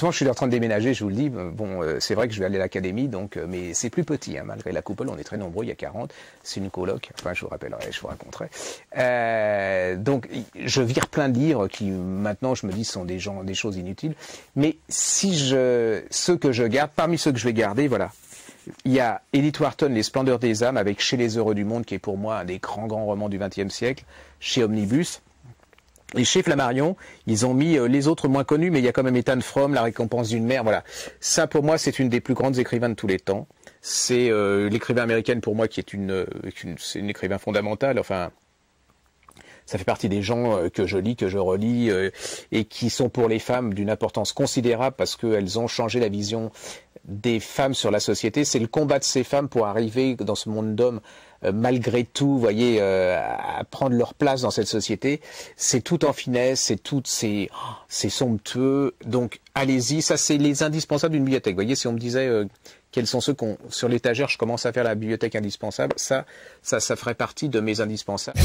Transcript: ce moment, je suis en train de déménager, je vous le dis. Bon, c'est vrai que je vais aller à l'académie, donc, mais c'est plus petit, hein, malgré la coupole. On est très nombreux, il y a 40. C'est une coloc. Enfin, je vous rappellerai, je vous raconterai. Donc, je vire plein de livres qui, maintenant, je me dis, sont des choses inutiles. Mais si ceux que je garde, parmi ceux que je vais garder, voilà. Il y a Edith Wharton, Les splendeurs des âmes, avec Chez les Heureux du Monde, qui est pour moi un des grands romans du XXe siècle, chez Omnibus. Et chez Flammarion, ils ont mis les autres moins connus, mais il y a quand même Ethan Frome, La récompense d'une mère, voilà. Ça, pour moi, c'est une des plus grandes écrivains de tous les temps. C'est l'écrivain américaine, pour moi, qui est une écrivain fondamentale, enfin... Ça fait partie des gens que je lis, que je relis, et qui sont pour les femmes d'une importance considérable parce qu'elles ont changé la vision des femmes sur la société. C'est le combat de ces femmes pour arriver dans ce monde d'hommes, malgré tout, voyez, à prendre leur place dans cette société. C'est tout en finesse, c'est somptueux. Donc, allez-y, ça c'est les indispensables d'une bibliothèque. Voyez, si on me disait quels sont ceux qu'on sur l'étagère, je commence à faire la bibliothèque indispensable, ça ferait partie de mes indispensables.